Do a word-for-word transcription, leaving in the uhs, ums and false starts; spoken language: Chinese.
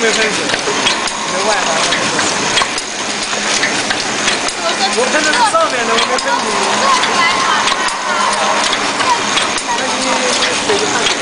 都没喷水，没外行。我喷的是上面的，我没喷水。那你水就看。